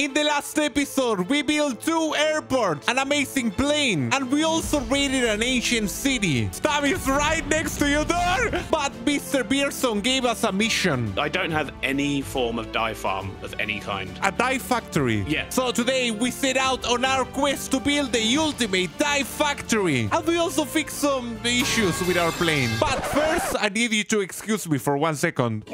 In the last episode, we built two airports, an amazing plane, and we also raided an ancient city. Stam is right next to you there! But Mr. Beardstone gave us a mission. I don't have any form of dye farm of any kind. A dye factory? Yeah. So today, we set out on our quest to build the ultimate dye factory. And we also fixed some issues with our plane. But first, I need you to excuse me for 1 second.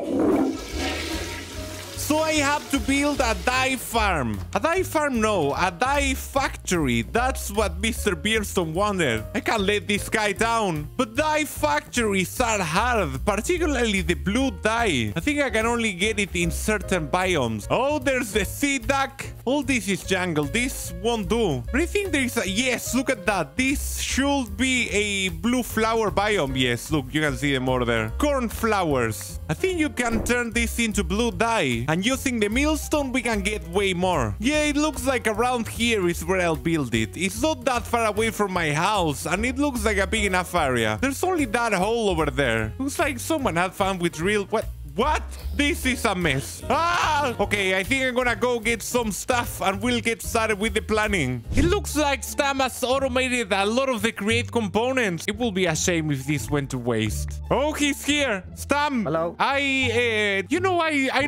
So I have to build a dye farm. A dye farm? No, a dye factory. That's what Mr. Beardstone wanted. I can't let this guy down. But dye factories are hard, particularly the blue dye. I think I can only get it in certain biomes. Oh, there's the sea duck. All this is jungle. This won't do. But I think there's a... Yes, look at that. This should be a blue flower biome. Yes, look, you can see them over there. Cornflowers. I think you can turn this into blue dye. And using the millstone, we can get way more. Yeah, it looks like around here is where I'll build it. It's not that far away from my house, and it looks like a big enough area. There's only that hole over there. Looks like someone had fun with real... What? This is a mess. Ah! Okay, I think I'm gonna go get some stuff and we'll get started with the planning. It looks like Stam has automated a lot of the create components. It will be a shame if this went to waste. Oh, he's here. Stam. Hello. I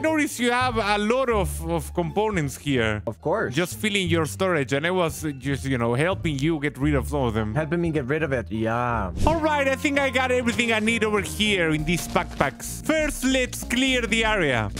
noticed you have a lot of components here. Of course. Just filling your storage, and I was just, you know, helping you get rid of some of them. Helping me get rid of it, yeah. All right, I think I got everything I need over here in these backpacks. First, let's clear the area.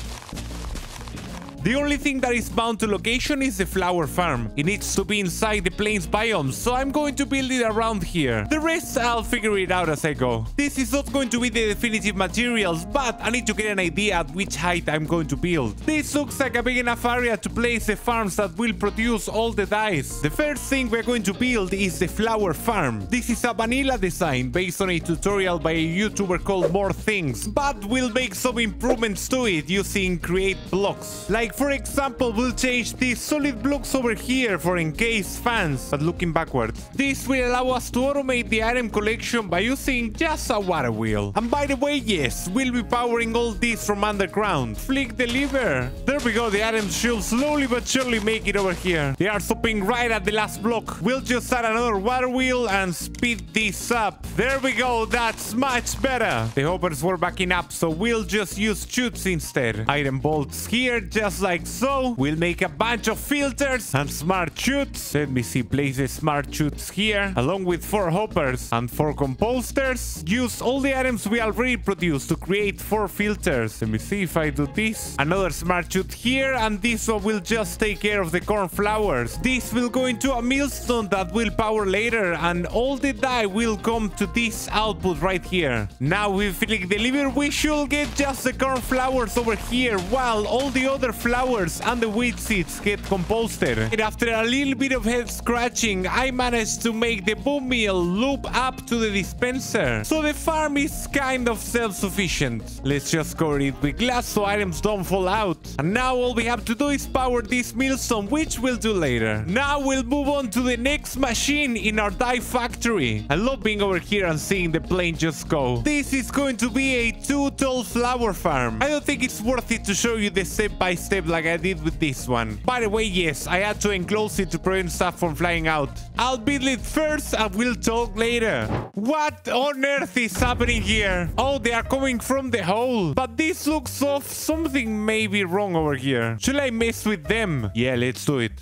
The only thing that is bound to location is the flower farm. It needs to be inside the plains biome, so I'm going to build it around here. The rest, I'll figure it out as I go. This is not going to be the definitive materials, but I need to get an idea at which height I'm going to build. This looks like a big enough area to place the farms that will produce all the dyes. The first thing we're going to build is the flower farm. This is a vanilla design based on a tutorial by a YouTuber called More Things, but we'll make some improvements to it using create blocks. Like, for example, we'll change these solid blocks over here for encased fans, but looking backwards. This will allow us to automate the item collection by using just a water wheel. And by the way, yes, we'll be powering all this from underground. Flick the lever. There we go, the items should slowly but surely make it over here. They are stopping right at the last block. We'll just add another water wheel and speed this up. There we go, that's much better. The hoppers were backing up, so we'll just use chutes instead. Item bolts here, just like so. We'll make a bunch of filters and smart chutes. Let me see, place the smart chutes here, along with 4 hoppers and 4 composters. Use all the items we already produced to create 4 filters. Let me see if I do this. Another smart chute here, and this one will just take care of the cornflowers. This will go into a millstone that will power later, and all the dye will come to this output right here. Now, if we click the lever, we should get just the cornflowers over here, while all the other flowers and the wheat seeds get composted. And after a little bit of head scratching, I managed to make the boom mill loop up to the dispenser. So the farm is kind of self-sufficient. Let's just cover it with glass so items don't fall out. And now all we have to do is power this millstone, which we'll do later. Now we'll move on to the next machine in our dye factory. I love being over here and seeing the plane just go. This is going to be a 2-tall flower farm. I don't think it's worth it to show you the step-by-step like I did with this one. By the way, yes, I had to enclose it to prevent stuff from flying out. I'll build it first and we'll talk later. What on earth is happening here? Oh, they are coming from the hole. But this looks off. Something may be wrong over here. Shall I mess with them? Yeah, let's do it.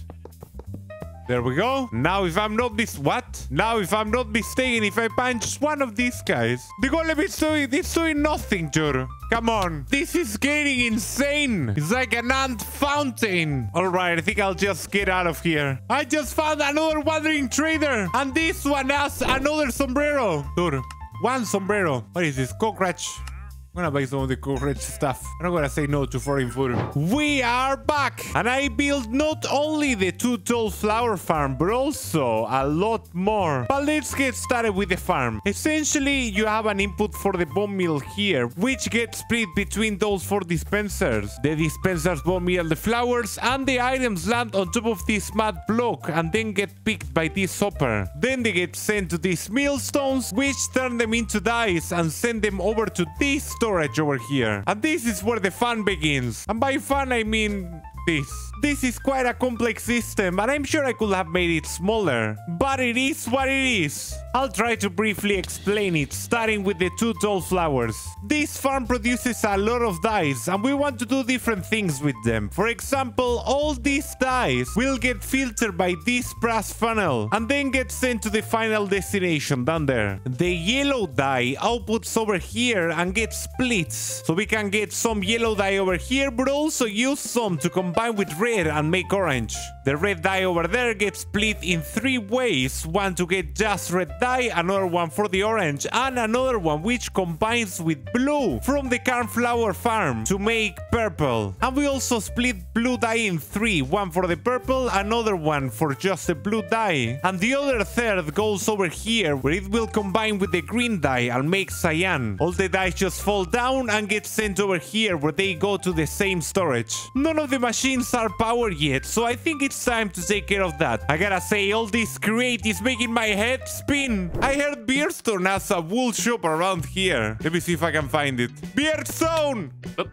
There we go. Now, if I'm not mistaken, if I punch one of these guys, the golem is doing nothing, dude. Come on. This is getting insane. It's like an ant fountain. All right, I think I'll just get out of here. I just found another wandering trader, and this one has another sombrero. Dude, one sombrero. What is this? Cockroach. I'm gonna buy some of the cockroach stuff. I'm not gonna say no to foreign food. We are back! And I built not only the 2-tall flower farm, but also a lot more. But let's get started with the farm. Essentially, you have an input for the bone meal here, which gets split between those 4 dispensers. The dispensers bone meal the flowers, and the items land on top of this mud block and then get picked by this hopper. Then they get sent to these millstones, which turn them into dyes and send them over to this storage over here. And this is where the fun begins. And by fun, I mean this. This is quite a complex system, and I'm sure I could have made it smaller. But it is what it is. I'll try to briefly explain it, starting with the two tall flowers. This farm produces a lot of dyes, and we want to do different things with them. For example, all these dyes will get filtered by this brass funnel, and then get sent to the final destination down there. The yellow dye outputs over here and gets split, so we can get some yellow dye over here, but also use some to combine with red and make orange. The red dye over there gets split in three ways, one to get just red dye, another one for the orange, and another one which combines with blue from the cornflower farm to make purple. And we also split blue dye in three, one for the purple, another one for just the blue dye, and the other third goes over here where it will combine with the green dye and make cyan. All the dyes just fall down and get sent over here where they go to the same storage. None of the machines are powered yet, so I think it's time to take care of that. I gotta say, all this crate is making my head spin. I heard Beardstone has a wool shop around here. Let me see if I can find it. Beardstone! Oh.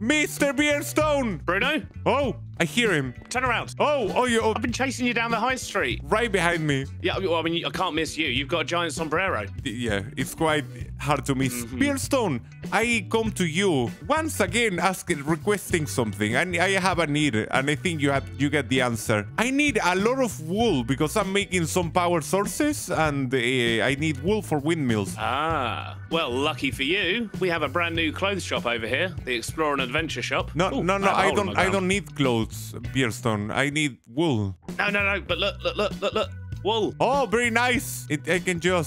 Mr. Beardstone! Bruno? Oh! I hear him. Turn around. Oh, you. Oh. I've been chasing you down the high street. Right behind me. Yeah, well, I mean, I can't miss you. You've got a giant sombrero. Yeah, it's quite hard to miss. Beardstone, I come to you once again requesting something. I have a need, and I think you get the answer. I need a lot of wool because I'm making some power sources, and I need wool for windmills. Ah, well, lucky for you, we have a brand new clothes shop over here, the Explore and Adventure Shop. No, I don't need clothes. Beardstone, I need wool. No, but look. Wool. Oh, very nice. I can... Yeah.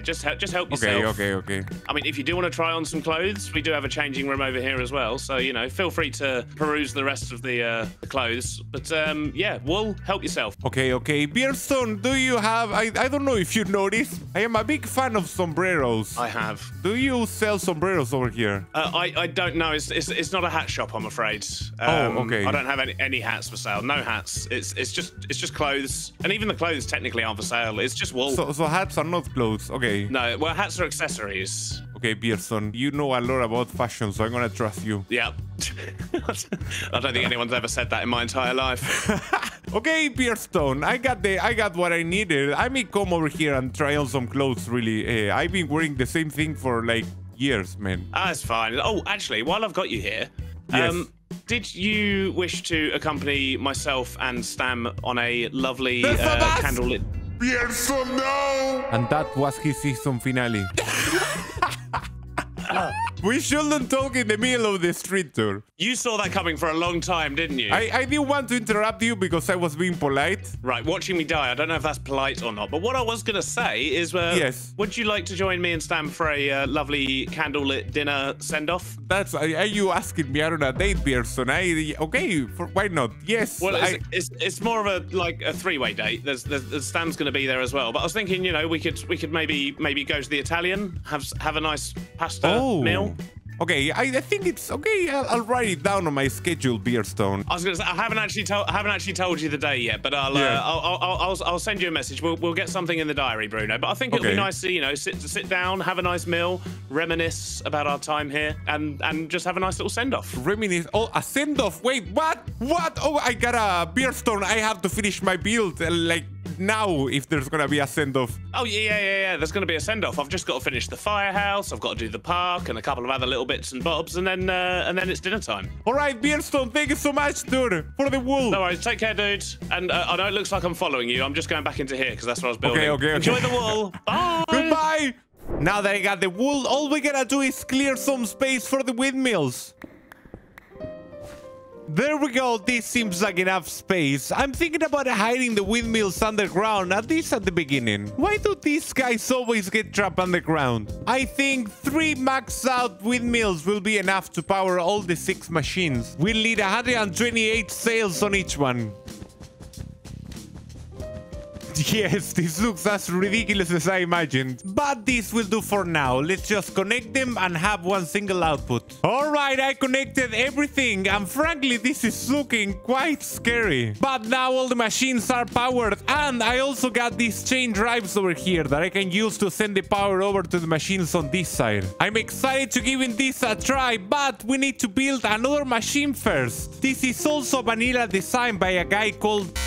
Just help yourself. Okay. I mean, if you do want to try on some clothes, we do have a changing room over here as well. So, you know, feel free to peruse the rest of the clothes. But, yeah, wool, help yourself. Okay. Beardstone, do you have... I don't know if you noticed, I am a big fan of sombreros. I have. Do you sell sombreros over here? I don't know. It's not a hat shop, I'm afraid. Okay. I don't have any hats for sale. No hats. It's just clothes. And even the clothes technically aren't for sale. It's just wool. So hats are not clothes. Okay. No, well, hats are accessories. Okay, Beardstone, you know a lot about fashion, so I'm going to trust you. Yeah. I don't think anyone's ever said that in my entire life. Okay, Beardstone, I got what I needed. I may come over here and try on some clothes, really. I've been wearing the same thing for, like, years, man. That's fine. Oh, actually, while I've got you here... Yes. Did you wish to accompany myself and Stam on a lovely candlelit... Yes or no! And that was his season finale. We shouldn't talk in the middle of the street tour. You saw that coming for a long time, didn't you? I didn't want to interrupt you because I was being polite. Right, watching me die, I don't know if that's polite or not. But what I was going to say is, yes. Would you like to join me and Stam for a lovely candlelit dinner send-off? That's... Are you asking me out on a date, Beardstone? Why not? Yes. Well, it's more of a three-way date. There's Stam's going to be there as well. But I was thinking, you know, we could maybe go to the Italian, have a nice pasta meal. Okay, I think it's okay. I'll write it down on my schedule, Beardstone. I was gonna say, I haven't actually told you the day yet, but I'll send you a message. We'll get something in the diary, Bruno. But I think it'll be nice to, you know, sit down, have a nice meal, reminisce about our time here, and just have a nice little send off. Reminisce? Oh, a send off? Wait, what? Oh, I got a Beardstone. I have to finish my build. Now, if there's gonna be a send-off. Oh, yeah, there's gonna be a send-off. I've just got to finish the firehouse, I've got to do the park and a couple of other little bits and bobs, and then it's dinner time. All right, Beardstone, thank you so much, dude, for the wool. No worries, take care, dude. And I know it looks like I'm following you. I'm just going back into here because that's what I was building. Okay. Enjoy the wool. Bye. Goodbye. Now that I got the wool, all we gotta do is clear some space for the windmills. There we go. This seems like enough space. I'm thinking about hiding the windmills underground, at least at the beginning. Why do these guys always get trapped underground? I think 3 maxed out windmills will be enough to power all the 6 machines. We'll need 128 sails on each one. Yes, this looks as ridiculous as I imagined. But this will do for now. Let's just connect them and have one single output. Alright, I connected everything. And frankly, this is looking quite scary. But now all the machines are powered. And I also got these chain drives over here that I can use to send the power over to the machines on this side. I'm excited to give this a try, but we need to build another machine first. This is also vanilla designed by a guy called...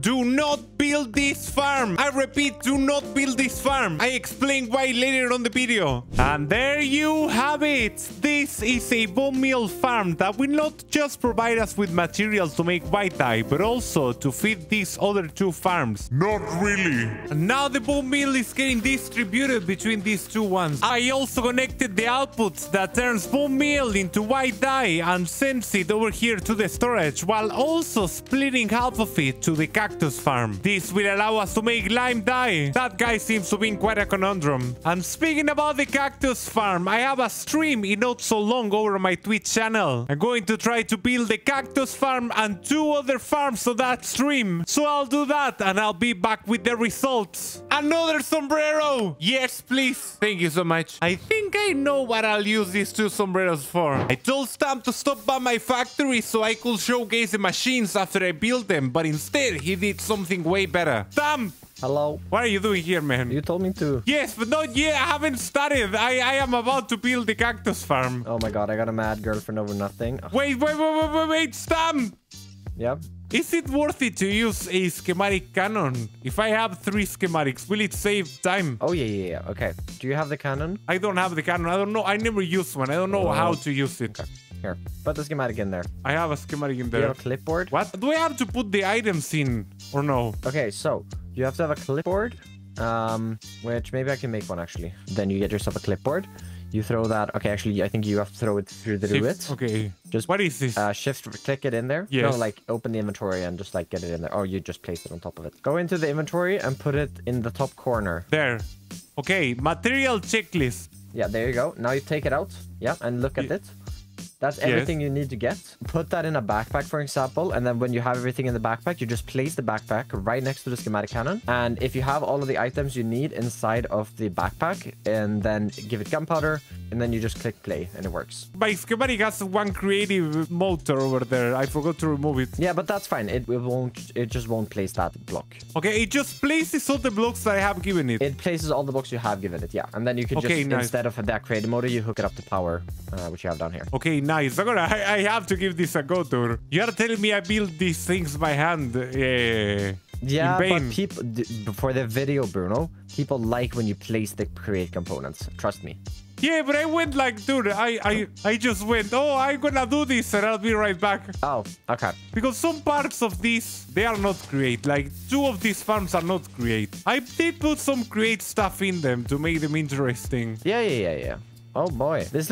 Do not build this farm. I repeat, do not build this farm. I explain why later on the video. And there you have it. This is a bone meal farm that will not just provide us with materials to make white dye, but also to feed these other two farms. Not really. And now the bone meal is getting distributed between these two ones. I also connected the outputs that turns bone meal into white dye and sends it over here to the storage, while also splitting half of it to the cactus farm. This will allow us to make lime dye. That guy seems to be in quite a conundrum. And speaking about the cactus farm, I have a stream in not so long over on my Twitch channel. I'm going to try to build the cactus farm and two other farms on that stream. So I'll do that and I'll be back with the results. Another sombrero! Yes, please. Thank you so much. I think I know what I'll use these two sombreros for. I told Stam to stop by my factory so I could showcase the machines after I built them, but instead he did something way better. Stam! Hello. What are you doing here, man? You told me to. Yes, but not yet. I haven't started. I am about to build the cactus farm. Oh my god, I got a mad girlfriend over nothing. Wait, Stam! Yep. Is it worth it to use a Schematicannon? If I have 3 schematics, will it save time? Oh, yeah. Okay. Do you have the cannon? I don't have the cannon. I don't know. I never used one. I don't know how to use it. Okay. Here, put the schematic in there. I have a schematic in there. You have a clipboard? What? Do I have to put the items in or no? Okay, so you have to have a clipboard, which maybe I can make one actually. Then you get yourself a clipboard. You throw that. Okay, actually, I think you have to throw it through the shift. Okay. Just what is this? Shift, click it in there. Yes. No, like open the inventory and just like get it in there. Oh, you just place it on top of it. Go into the inventory and put it in the top corner. There. Okay, material checklist. Yeah, there you go. Now you take it out. Yeah, and look at it. That's everything you need to get. Put that in a backpack, for example. And then when you have everything in the backpack, you just place the backpack right next to the Schematicannon. And if you have all of the items you need inside of the backpack, and then give it gunpowder, and then you just click play and it works. My schematic has one creative motor over there. I forgot to remove it. Yeah, but that's fine. It just won't place that block. Okay, it just places all the blocks that I have given it. It places all the blocks you have given it, yeah. And then you can just, instead of that creative motor, you hook it up to power, which you have down here. Okay, nice. I have to give this a go, Tur. You are telling me I build these things by hand. Yeah, but people, for the video, Bruno, people like when you place the create components. Trust me. Yeah, but I went like, dude, I just went, oh, I'm gonna do this and I'll be right back. Oh, okay. Because some parts of these, they are not create. Like, 2 of these farms are not create. I did put some create stuff in them to make them interesting. Yeah. Oh boy, this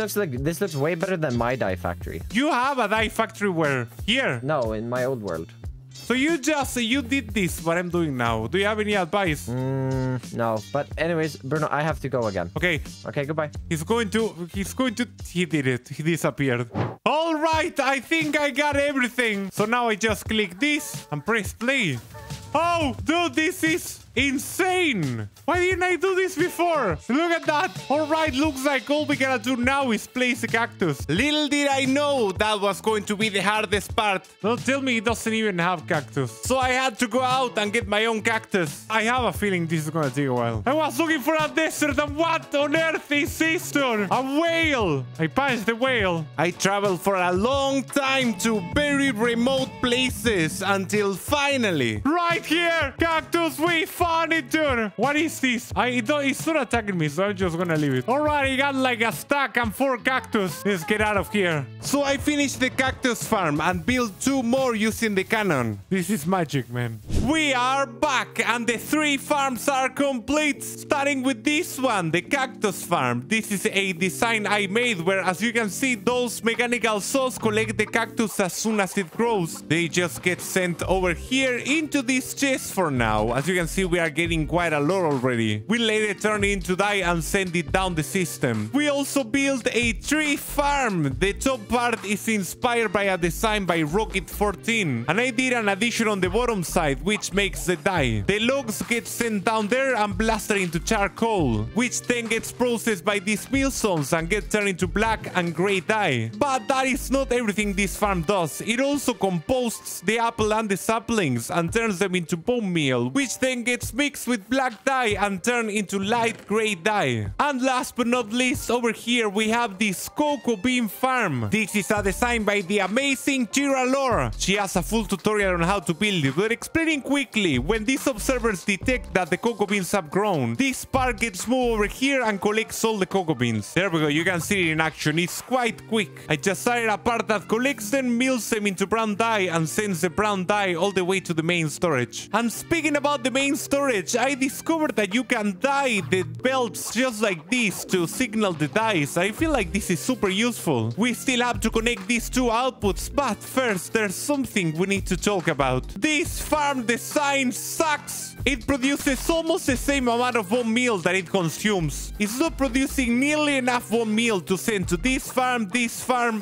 looks way better than my dye factory. You have a dye factory where? Here? No, in my old world. So you did this, what I'm doing now. Do you have any advice? No, but anyways, Bruno, I have to go again. Okay, goodbye. He did it. He disappeared. All right, I think I got everything. So now I just click this and press play. Oh, dude, this is insane. Why didn't I do this before? Look at that. All right, looks like all we gotta do now is place a cactus. Little did I know that was going to be the hardest part. Don't tell me it doesn't even have cactus. So I had to go out and get my own cactus. I have a feeling this is gonna take a while. I was looking for a desert and what on earth is this? A whale. I punched the whale. I traveled for a long time to very remote places until finally, right here, cactus, we found it, dude. What is this? It's not attacking me, so I'm just gonna leave it. All right, I got like a stack and 4 cactus. Let's get out of here. So I finished the cactus farm and built 2 more using the cannon. This is magic, man. We are back and the 3 farms are complete, starting with this one, the cactus farm. This is a design I made where, as you can see, those mechanical saws collect the cactus as soon as it grows. They just get sent over here into this chest for now. As you can see, we are getting quite a lot already. We later turn it into dye and send it down the system. We also built a tree farm. The top part is inspired by a design by Rocket14, and I did an addition on the bottom side, which which makes it die. The logs get sent down there and blasted into charcoal, which then gets processed by these millstones and gets turned into black and grey dye. But that is not everything this farm does. It also composts the apple and the saplings and turns them into bone meal, which then gets mixed with black dye and turned into light grey dye. And last but not least, over here we have this cocoa bean farm. This is a design by the amazing Tyralore. She has a full tutorial on how to build it, but explaining quickly, when these observers detect that the cocoa beans have grown, this part gets moved over here and collects all the cocoa beans. There we go, you can see it in action. It's quite quick. I just started a part that collects them, mills them into brown dye, and sends the brown dye all the way to the main storage. And speaking about the main storage, I discovered that you can dye the belts just like this to signal the dyes. I feel like this is super useful. We still have to connect these two outputs, but first there's something we need to talk about. This farm design sucks. It produces almost the same amount of bone meal that it consumes. It's not producing nearly enough bone meal to send to this farm,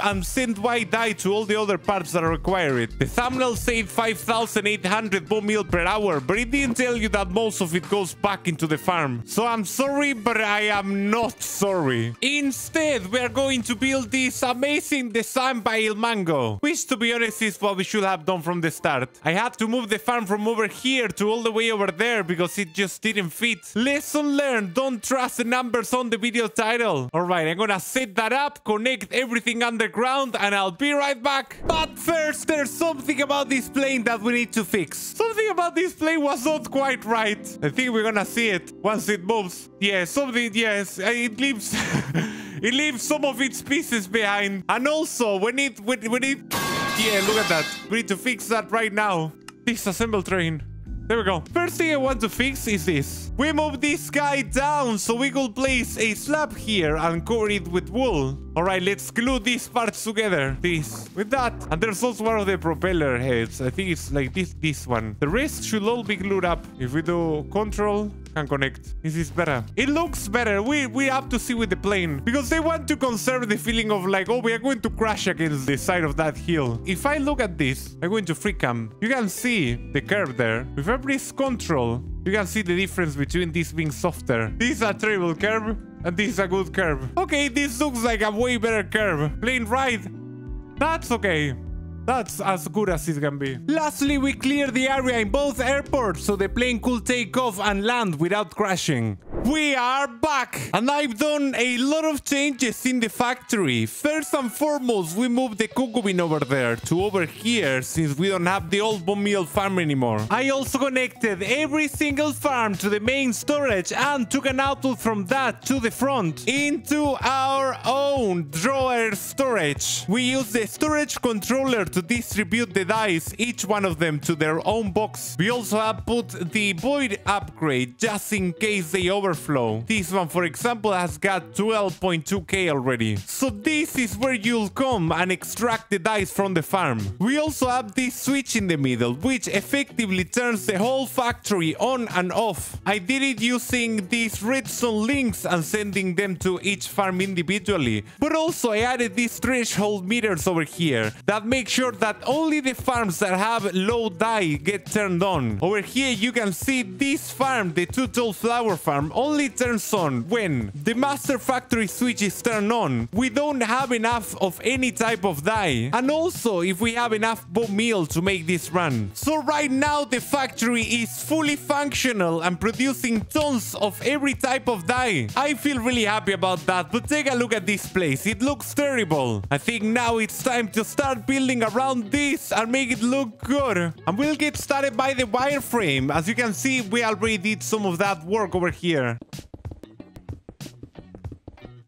and send white dye to all the other parts that require it. The thumbnail said 5,800 bone meal per hour, but it didn't tell you that most of it goes back into the farm. So I'm sorry, but I am not sorry. Instead, we're going to build this amazing design by Ilmango, which to be honest is what we should have done from the start. I had to move the farm from over here to all the way over there because it just didn't fit. Lesson learned, don't trust the numbers on the video title. Alright, I'm gonna set that up, connect everything underground, and I'll be right back. But first, there's something about this plane that we need to fix. Something about this plane was not quite right. I think we're gonna see it once it moves. Yeah, something, yes, it leaves... it leaves some of its pieces behind. And also, when it... Yeah, look at that. We need to fix that right now. Disassemble train. There we go. First thing I want to fix is this. We move this guy down so we could place a slab here and cover it with wool. Alright, let's glue these parts together. This with that. And there's also one of the propeller heads. I think it's like this one. The rest should all be glued up. If we do control... can connect. This is better. It looks better. We have to see with the plane, because they want to conserve the feeling of like, oh, we are going to crash against the side of that hill. If I look at this, I'm going to free cam. You can see the curve there. If I press control, you can see the difference between this being softer. This is a terrible curve, and this is a good curve. Okay, this looks like a way better curve. Plane right. That's okay. That's as good as it can be. Lastly, we cleared the area in both airports so the plane could take off and land without crashing. We are back! And I've done a lot of changes in the factory. First and foremost, we moved the cocoa bean over there to over here, since we don't have the old bone meal farm anymore. I also connected every single farm to the main storage and took an output from that to the front into our own drawer storage. We used the storage controller to distribute the dice, each one of them, to their own box. We also have put the void upgrade just in case they overflow. This one, for example, has got 12.2k already. So this is where you'll come and extract the dice from the farm. We also have this switch in the middle, which effectively turns the whole factory on and off. I did it using these redstone links and sending them to each farm individually. But also I added these threshold meters over here that make sure that only the farms that have low dye get turned on. Over here you can see this farm, the two-tall flower farm, only turns on when the master factory switch is turned on. We don't have enough of any type of dye, and also if we have enough bone meal to make this run. So right now the factory is fully functional and producing tons of every type of dye. I feel really happy about that, but take a look at this place. It looks terrible. I think now it's time to start building around this and make it look good. And we'll get started by the wireframe. As you can see, we already did some of that work over here.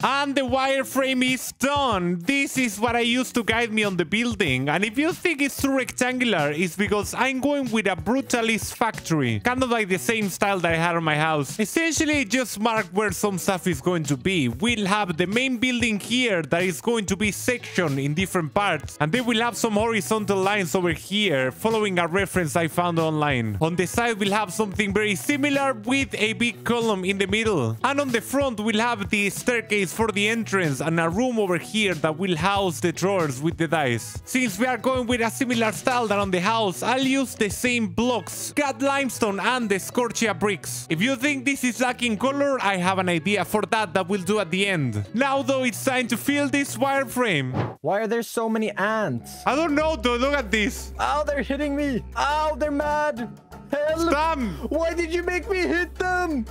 And the wireframe is done. This is what I used to guide me on the building. And if you think it's too rectangular, it's because I'm going with a brutalist factory. Kind of like the same style that I had on my house. Essentially, just mark where some stuff is going to be. We'll have the main building here that is going to be sectioned in different parts. And then we'll have some horizontal lines over here, following a reference I found online. On the side, we'll have something very similar with a big column in the middle. And on the front, we'll have the staircase is for the entrance and a room over here that will house the drawers with the dice. Since we are going with a similar style than on the house, I'll use the same blocks, cut limestone and the Scorchia bricks. If you think this is lacking color, I have an idea for that we'll do at the end. Now though, it's time to fill this wireframe. Why are there so many ants? I don't know though, look at this. Oh, they're hitting me. Oh, they're mad. Help! Stam! Why did you make me hit them?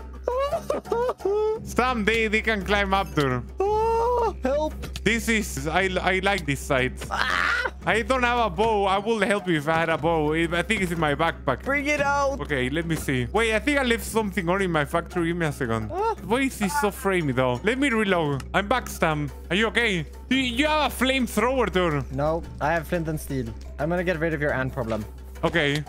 Stam, they can climb up there. Oh, help! This is... I like this side. Ah! I don't have a bow. I will help you if I had a bow. I think it's in my backpack. Bring it out! Okay, let me see. Wait, I think I left something on in my factory. Give me a second. Ah! Why is this so framey, though? Let me reload. I'm back, Stam. Are you okay? Do you have a flamethrower, dude? No, I have flint and steel. I'm gonna get rid of your ant problem. Okay.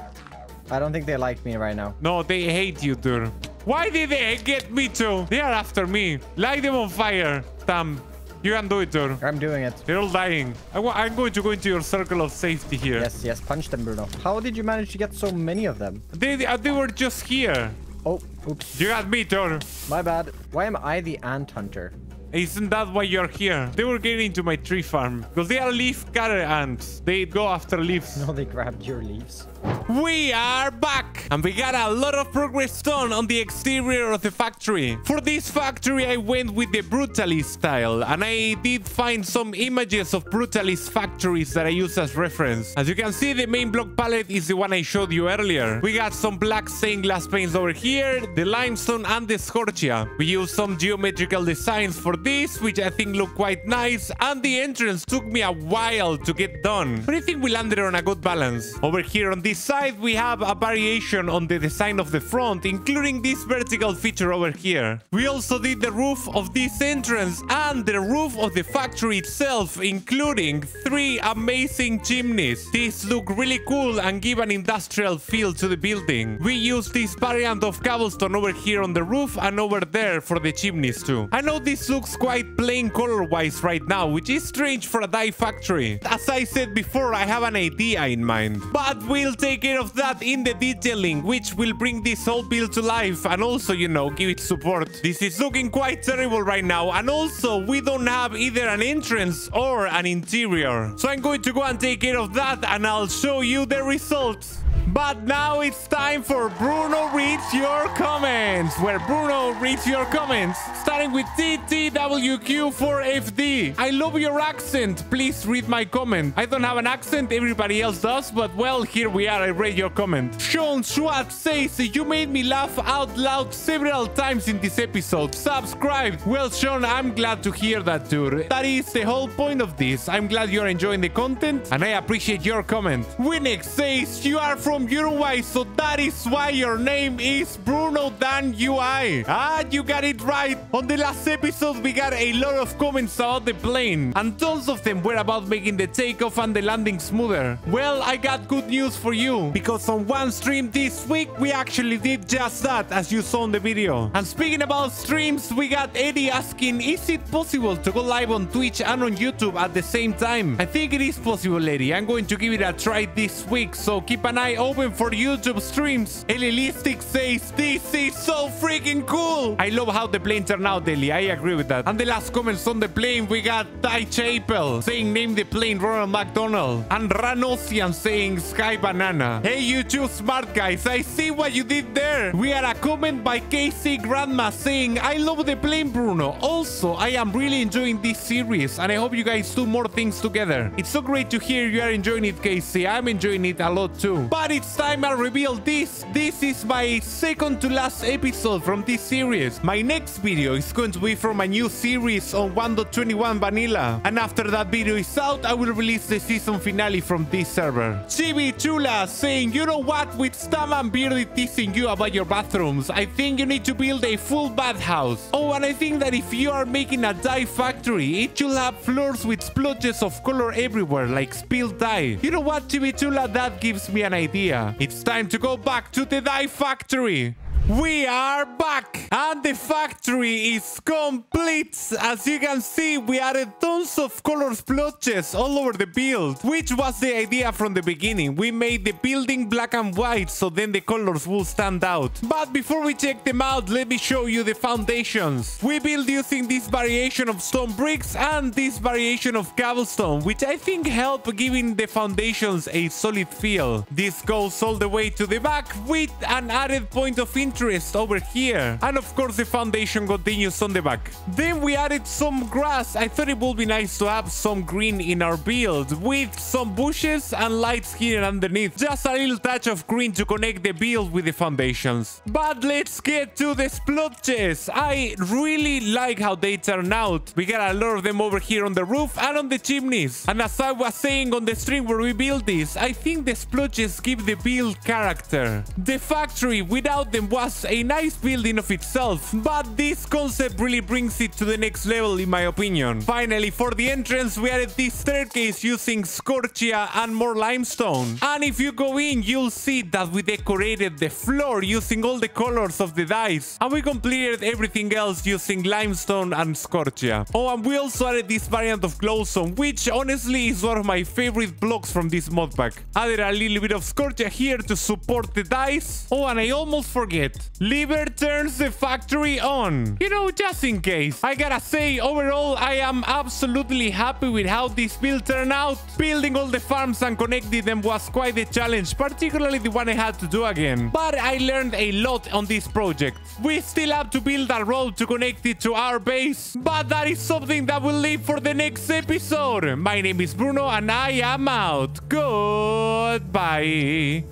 I don't think they like me right now. No, they hate you, dude. Why did they get me too? They are after me. Light them on fire, Stam. You can do it, dude. I'm doing it. They're all dying. I'm going to go into your circle of safety here. Yes, yes. Punch them, Bruno. How did you manage to get so many of them? They were just here. Oh, oops. You got me, dude. My bad. Why am I the ant hunter? Isn't that why you're here? They were getting into my tree farm. Because they are leaf cutter ants. They go after leaves. No, they grabbed your leaves. We are back, and we got a lot of progress done on the exterior of the factory. For this factory, I went with the brutalist style, and I did find some images of brutalist factories that I use as reference. As you can see, the main block palette is the one I showed you earlier. We got some black stained glass panes over here, the limestone and the scorchia. We used some geometrical designs for this, which I think look quite nice, and the entrance took me a while to get done, but I think we landed on a good balance. Over here on this side, we have a variation on the design of the front, including this vertical feature over here. We also did the roof of this entrance and the roof of the factory itself, including three amazing chimneys. These look really cool and give an industrial feel to the building. We used this variant of cobblestone over here on the roof and over there for the chimneys too. I know this looks quite plain color-wise right now, which is strange for a dye factory. As I said before, I have an idea in mind, but we'll take care of that in the detailing, which will bring this whole build to life and also, you know, give it support. This is looking quite terrible right now, and also we don't have either an entrance or an interior, so I'm going to go and take care of that and I'll show you the results. But now it's time for Bruno Reads Your Comments, where Bruno reads your comments, starting with TTWQ4FD. I love your accent. Please read my comment. I don't have an accent. Everybody else does, but well, here we are. I read your comment. Sean Schwartz says, you made me laugh out loud several times in this episode. Subscribe. Well, Sean, I'm glad to hear that, dude. That is the whole point of this. I'm glad you're enjoying the content, and I appreciate your comment. Winnex says, you are from Uruguay, so that is why your name is BrunoDanUy. Ah, you got it right. On the last episode, we got a lot of comments about the plane, and tons of them were about making the takeoff and the landing smoother. Well, I got good news for you, because on one stream this week, we actually did just that, as you saw in the video. And speaking about streams, we got Eddie asking, is it possible to go live on Twitch and on YouTube at the same time? I think it is possible, Eddie. I'm going to give it a try this week, so keep an eye open for YouTube streams. Elilistic says, this is so freaking cool. I love how the plane turned out, Eli. I agree with that. And the last comments on the plane, we got Ty Chapel saying, name the plane Ronald McDonald. And Ranosian saying, Sky Banana. Hey, you two smart guys, I see what you did there. We had a comment by KC Grandma saying, I love the plane, Bruno. Also, I am really enjoying this series, and I hope you guys do more things together. It's so great to hear you are enjoying it, KC. I'm enjoying it a lot too. But it's time I reveal this. This is my second to last episode from this series. My next video is going to be from a new series on 1.21 vanilla. And after that video is out, I will release the season finale from this server. Chibi Chula saying, you know what? With Stam and Beardy teasing you about your bathrooms, I think you need to build a full bathhouse. Oh, and I think that if you are making a dye factory, it should have floors with splotches of color everywhere, like spilled dye. You know what, Chibi Chula? That gives me an idea. It's time to go back to the dye factory. We are back and the factory is complete. As you can see, we added tons of color splotches all over the build, which was the idea from the beginning. We made the building black and white so then the colors will stand out. But before we check them out, let me show you the foundations. We build using this variation of stone bricks and this variation of cobblestone, which I think help giving the foundations a solid feel. This goes all the way to the back with an added point of interest over here, and of course the foundation continues on the back. Then we added some grass. I thought it would be nice to have some green in our build, with some bushes and lights here underneath, just a little touch of green to connect the build with the foundations. But let's get to the splotches. I really like how they turn out. We got a lot of them over here on the roof and on the chimneys, and as I was saying on the stream where we built this, I think the splotches give the build character. The factory without them was a nice build in of itself, but this concept really brings it to the next level in my opinion. Finally, for the entrance, we added this staircase using scorchia and more limestone, and if you go in, you'll see that we decorated the floor using all the colors of the dice, and we completed everything else using limestone and scorchia. Oh, and we also added this variant of glowstone, which honestly is one of my favorite blocks from this mod pack. Added a little bit of scorchia here to support the dice. Oh, and I almost forget, Liber turns the factory on, you know, just in case. I gotta say, overall, I am absolutely happy with how this build turned out. Building all the farms and connecting them was quite a challenge, particularly the one I had to do again, but I learned a lot on this project. We still have to build a road to connect it to our base, but that is something that will leave for the next episode. My name is Bruno and I am out. Goodbye.